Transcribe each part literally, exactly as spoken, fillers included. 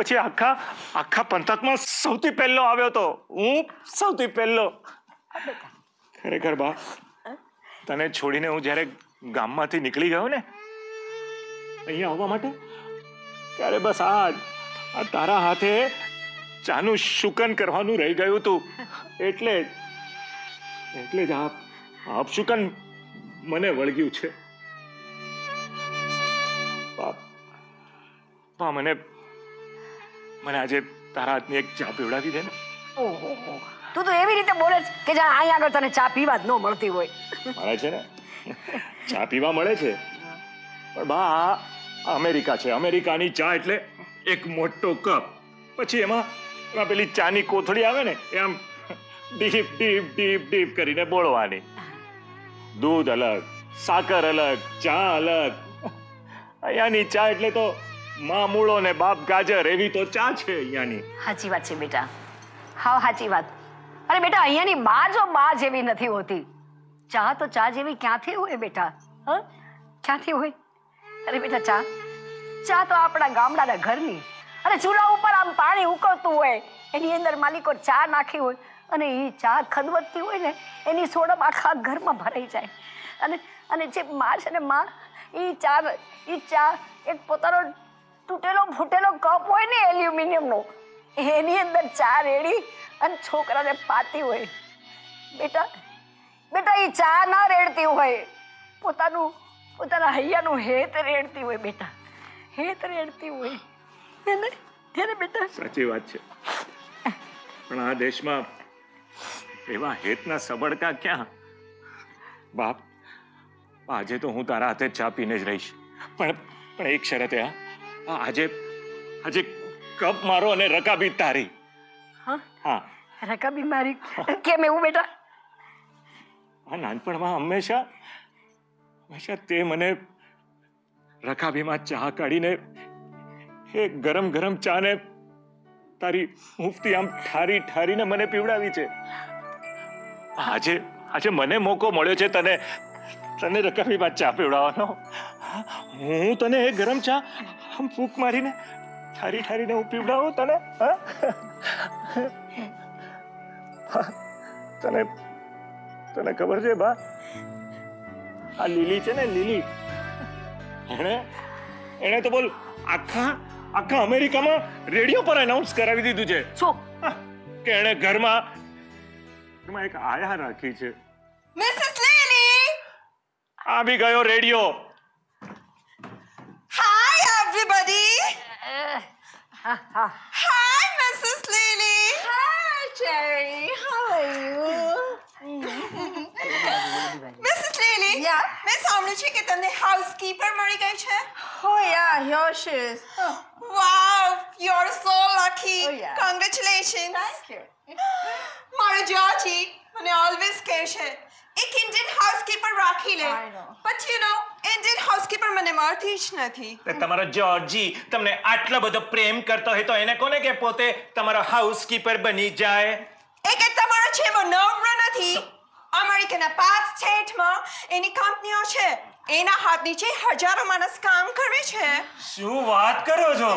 પછી આખા આખા પંથકમાં સૌથી પહેલો આવ્યો તો હું સૌથી પહેલો. ખરેખર બા, તને છોડીને હું જયારે ગામમાંથી નીકળી ગયો ને અહીંયા આવવા માટે, ત્યારે બસ આ તારા હાથે ચાનું શુકન કરવાનું રહી ગયું તું, એટલે એટલે જ આ આપશુકન મને વળગ્યું છે. બા, મને મને આજે તારા હાથની એક ચા પીવડાવી દે ને. ઓહો, તું તો એવી રીતે બોલે છે કે જાણે અહીં આગળ તને ચા પીવા જ ન મળતી હોય. મળે છે ને, ચા પીવા મળે છે, પણ બા અમેરિકા છે, અમેરિકાની ચા એટલે એક મોટો કપ, પછી એમાં પેલી ચાની કોથળી આવે ને, એમ ડીપ ડીપ ડીપ ડીપ કરીને બોળવાની, દૂધ અલગ, સાકર અલગ, ચા અલગ. અહીંયાની ચા એટલે તો માં મૂળો ને બાપ ગાજર એવી તો ચા છે અહીંયાની. સાચી વાત છે બેટા, હા સાચી વાત. અરે બેટા, અહીંયાની માં જો માં જેવી નથી હોતી. ચા તો ચા જેવી ક્યાંથી હોય બેટા, હા ક્યાંથી હોય. અરે બેટા, ચા ચા તો આપણા ગામડાના ઘરની, અરે ચૂલા ઉપર આમ પાણી ઉકળતું હોય, એની અંદર માલિકો ચા નાખી હોય અને એ ચા ખદવતી હોય ને, એની સોડમ આખા ઘરમાં ભરાઈ જાય. અને અને જે માં છે ને માં, એ ચા એ ચા એક પોતાનો તૂટેલો ફૂટેલો કપ હોય ને એલ્યુમિનિયમનો, એની અંદર ચા રેડી અને છોકરાને પાતી હોય. બેટા બેટા, એ ચા ના રેડતી હોય, પોતાનું પોતાના હૈયાનું હેત રેડતી હોય બેટા, હેત રેડતી હોય. એને એને બેટા સાચી વાત છે, પણ આ દેશમાં એવા હેતના સબળકા ક્યાં. બાપ, આજે તો હું તારા હાથે ચા પીને જ રહીશ, પણ પણ એક શરતે. હા, આજે આજે કપ મારો અને રકાબી તારી. હા હા, રકાબી મારી. કેમ એવું બેટા? નાનપણમાં હંમેશા હંમેશા તે મને રકાબીમાં ચા કાઢીને એ ગરમ ગરમ ચા ને તારી મુફતી આમ ઠારી ઠારીને મને પીવડાવી છે. આજે આજે મને મોકો મળ્યો છે તને તને રકાબીમાં ચા પીવડાવવાનો. હું તને એ ગરમ ચા આમ ફૂંક મારીને ઠારી ઠારીને હું પીવડાવું તને. હા, તને તને ખબર છે બા, આ લીલી છે ને લીલી, એને એને તો બોલ આખા આખા અમેરિકામાં રેડિયો પર એનાઉન્સ કરાવી દીધું છે કે એને ઘરમાં ઘરમાં એક આયા રાખી છે, મિસિસ લીલી. આ બી ગયો રેડિયો. હાય એવરીબડી, હા હા, hi Mrs Lily, hi Cherry, how are you? Mrs Lily, મેં સાંભળ્યું છે કે તમને હાઉસકીપર મળી ગઈ છે. Oh yeah, your she's. Wow, you are so lucky. Congratulations. Thank you. મારો જોજી મને ઓલવેઝ કહે છે એક ઇન્ડિયન હાઉસકીપર રાખી લે, but you know Indian housekeeper મને મળતી જ નથી. તમારો જોજી તમને આટલો બધો પ્રેમ કરતો હોય તો એને કોને કે પોતે તમારો હાઉસકીપર બની જાય. એક એક તમારો છે એવો નવરો નથી. અમેરિકાના પાંચ સ્ટેટમાં એની કંપનીઓ છે, એના હાથ નીચે હજારો માણસ કામ કરે છે. શું વાત કરો છો?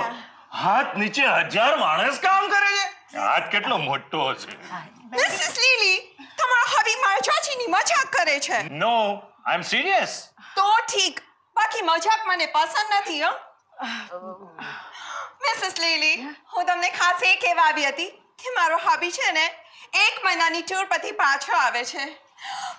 હાથ નીચે હજાર માણસ કામ કરે છે? હાથ કેટલો મોટો છે? મિસિસ લીલી, તમારો હબી મારા ચાચીની મજાક કરે છે. No, I am serious. તો ઠીક, બાકી મજાક મને પસંદ નથી. મિસિસ લીલી, હું તમને ખાસ એ કહેવા આવી હતી કે મારો હબી છે ને એક મહિનાની ટૂર પરથી પાછો આવે છે.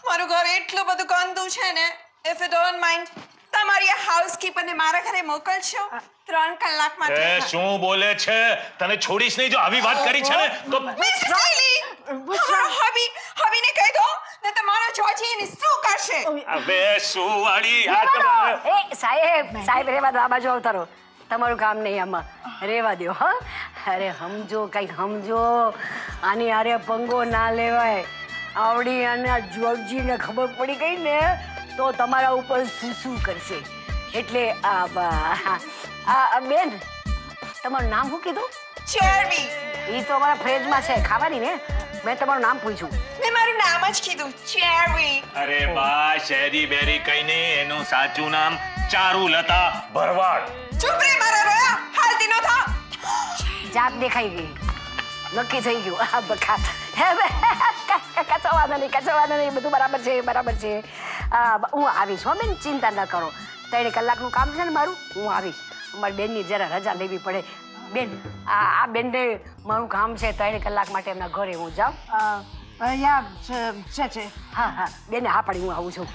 મારું ઘર એટલું બધું ગંદુ છે ને, ઇફ યુ ડોન્ટ માઇન્ડ તમારી હાઉસકીપરને મારા ઘરે મોકલશો ત્રણ કલાક માટે. એ શું બોલે છે? તને છોડીશ નહીં જો આવી વાત કરી છે ને તો. મિસ લીલી, હબી હબીને કહી દો ને તમારા જોજીને શું કરશે. હવે શું વાળી આ? એ સાહેબ સાહેબ રેવા દો, આ બાજુ આવતારો, તમારું કામ નહીં આમાં, રેવા દો. હા, અરે સમજો, કંઈક સમજો, આની આરે પંગો ના લેવાય. આવડી અને જોજીને ખબર પડી ગઈ ને તો તમારા ઉપર શું શું કરશે. એટલે આ બેન, તમારું નામ શું કીધું? ચેરી. એ તો અમારા ફ્રેજમાં છે ખાવાની ને, મેં તમારું નામ પૂછ્યું. મેં મારું નામ જ કીધું, ચેરી. અરે બા, શેરી બેરી કઈ નહીં, એનું સાચું નામ ચારુલતા ભરવાડ. ચૂપ રે મારા રોયા, હાલતી ન થા. જાત દેખાઈ ગઈ નક્કી થઈ ગયું આ બકા કચવાના નહીં કચવાના નહીં બધું બરાબર છે બરાબર છે હું આવીશ હો બેન ચિંતા ન કરો ત્રણ કલાકનું કામ છે ને મારું હું આવીશ મારી બેનની જરા રજા લેવી પડે બેન આ બેનને મારું કામ છે ત્રણ કલાક માટે એમના ઘરે હું જાઉં યાર છે છે હા હા બેને હા પડી હું આવું છું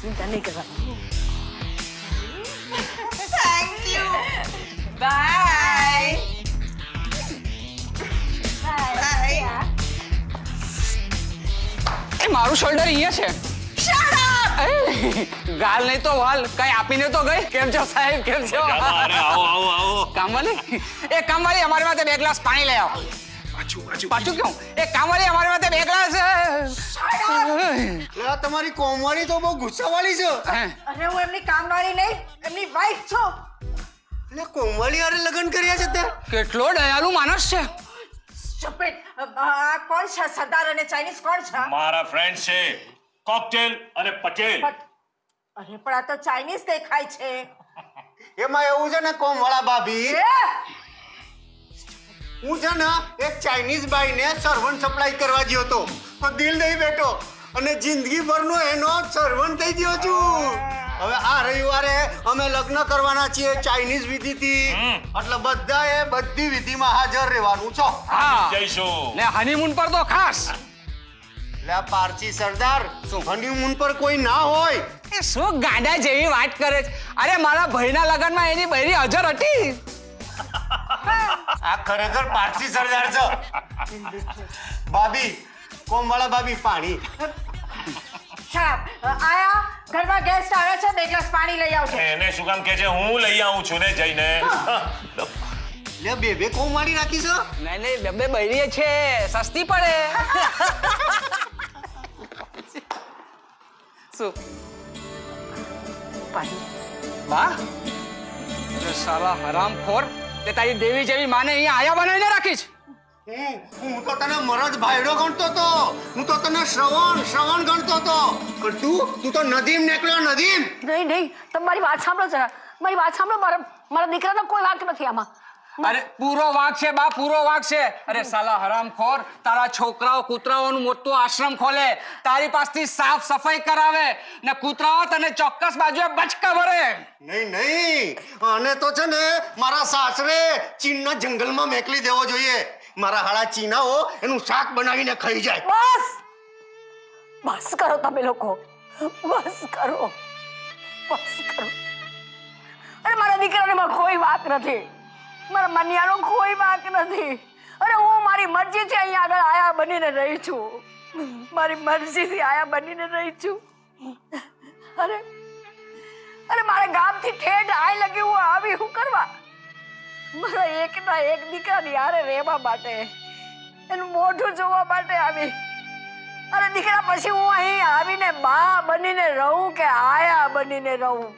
ચિંતા નહીં કરવાની થેન્ક યુ બાય બાય એ મારું શોલ્ડર અહીંયા છે શટ અપ ગાલ નહીં તો વાલ કઈ આપીને તો ગઈ કેમ છો સાહેબ કેમ છો અરે આવો આવો આવો કામવાળી એ કામવાળી અમારી માટે બે ગ્લાસ પાણી લઈ આવો પાછું પાછું પાછું ક્યું એ કામવાળી અમારી માટે બે ગ્લાસ લા તમારી કોમવાળી તો બહુ ગુસ્સાવાળી છે અરે હું એમની કામવાળી નહીં એમની વાઈફ છો લે કોમવાળી આરે લગન કર્યા છે તે કેટલો દયાળુ માણસ છે ચપેટ આ કોણ છે સરદાર અને ચાઇનીઝ કોણ છે મારા ફ્રેન્ડ છે કોકટેલ અને પટેલ અરે પણ આ તો ચાઇનીઝ દેખાય છે એમાં એવું છે ને કોમવાળા ભાભી હું છે ને એક ચાઇનીઝ બાઈને સર્વન્ટ સપ્લાય કરવા ગયો હતો તો દિલ દઈ બેઠો અને જિંદગીભરનો એનો સર્વન્ટ થઈ ગયો છું હવે આ રવિવારે અમે લગ્ન કરવાના છીએ ચાઇનીઝ વિધિથી એટલે બધાએ બધી વિધિમાં હાજર રહેવાનું છો હા જઈશું ને હનીમૂન પર તો ખાસ લે પારસી સરદાર શું હનીમૂન પર કોઈ ના હોય એ શું ગાડા જેવી વાત કરે છે અરે મારા ભાઈના લગ્નમાં એની બૈરી હાજર હતી આ ખરેખર પારસી સરદાર છો ભાભી કોમવાળા ભાભી પાણી સાહેબ આયા ઘરમાં ગેસ્ટ આવે છે બે ગ્લાસ પાણી લઈ આવજો એને શું કામ કહે છે હું લઈ આવું છું ને જઈને લે બે બે કોમવાળી રાખી છો નહીં નહીં બે બે બૈરી છે સસ્તી પડે શું પાણી બા અરે સાલા હરામખોર તે તારી દેવી જેવી માને અહીંયા આયા બનાવીને રાખીશ હું તો તને મરદ ભાઈડો ગણતો તો હું તો તને શ્રવણ શ્રવણ ગણતો તો પણ તું તું તો નદીમ નીકળ્યો નદીમ નહીં નહીં તમારી વાત સાંભળો જરા મારી વાત સાંભળો મારા મારા દીકરાનો કોઈ વાંક નથી આમાં અરે પૂરો વાંક છે બા પૂરો વાંક છે અરે સાલા હરામખોર તારા છોકરાઓ કૂતરાઓનું મોટું આશ્રમ ખોલે તારી પાસેથી સાફ સફાઈ કરાવે ને કૂતરાઓ તને ચોક્કસ બાજુએ બચકા ભરે નહીં નહીં અને તો છે ને મારા સાસરે ચીનના જંગલમાં મેકલી દેવો જોઈએ મારા હાળા ચીનાઓ એનું શાક બનાવીને ખાઈ જાય બસ બસ કરો તમે લોકો બસ કરો બસ કરો અરે મારા દીકરાને માં કોઈ વાત નથી મારા મનિયાનો કોઈ વાત નથી અરે હું મારી મરજી છે અહીંયા આગળ આયા બનીને રહી છું મારી મરજીથી આયા બનીને રહી છું અરે અરે મારા ગામથી ઠેઠ આઈ લગી હું આવી હું કરવા મારા એકના એક દીકરાની હારે રહેવા માટે એનું મોઢું જોવા માટે આવી અરે દીકરા પછી હું અહીં આવીને બા બનીને રહું કે આયા બનીને રહું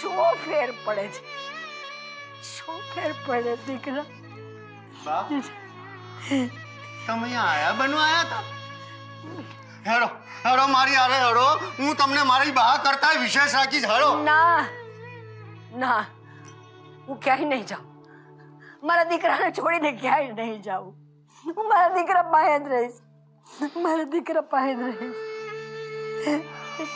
શું ફેર પડે છે શું ફેર પડે દીકરા તમે આયા બનવા આવ્યા હતા હેરો હેરો મારી આરે હેરો હું તમને મારી બા કરતા વિશેષ રાખીશ હેરો ના ના હું ક્યાંય નહીં જાઉં મારા દીકરાને છોડીને ક્યાંય નહીં જાઉં હું મારા દીકરા પાસે જ રહીશ મારા દીકરા પાસે જ રહીશ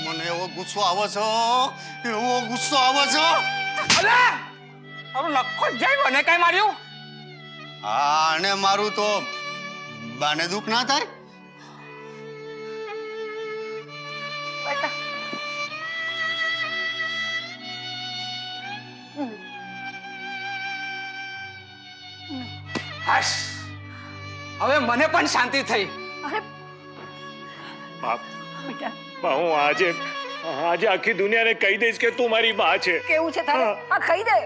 મને એવો ગુસ્સો આવે છે એવો ગુસ્સો આવે છે અલે આનો લખો જાય મને કઈ માર્યું હા અને મારું તો બાને દુખ ના થાય બેટા હસ હવે મને પણ શાંતિ થઈ અરે બાપ બેટા બા હું આજે આજે આખી દુનિયાને કહી દઈશ કે તું મારી બા છે કેવું છે તારે આ કહી દે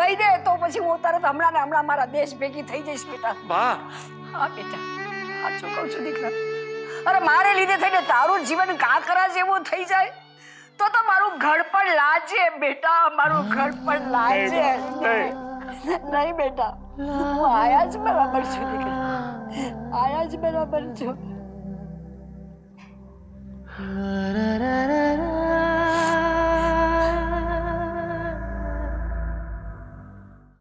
કહી દે તો પછી હું તરત હમણાં ને હમણાં મારા દેશ ભેગી થઈ જઈશ બેટા બા હા બેટા સાચું કહું છું દીકરા અરે મારે લીધે થઈને તારું જીવન કાંકરા જેવું થઈ જાય તો તો મારું ઘર પણ લાજે બેટા મારું ઘર પણ લાજે નહીં બેટા હું આયા જ બરાબર છું દીકરા આયા જ બરાબર છું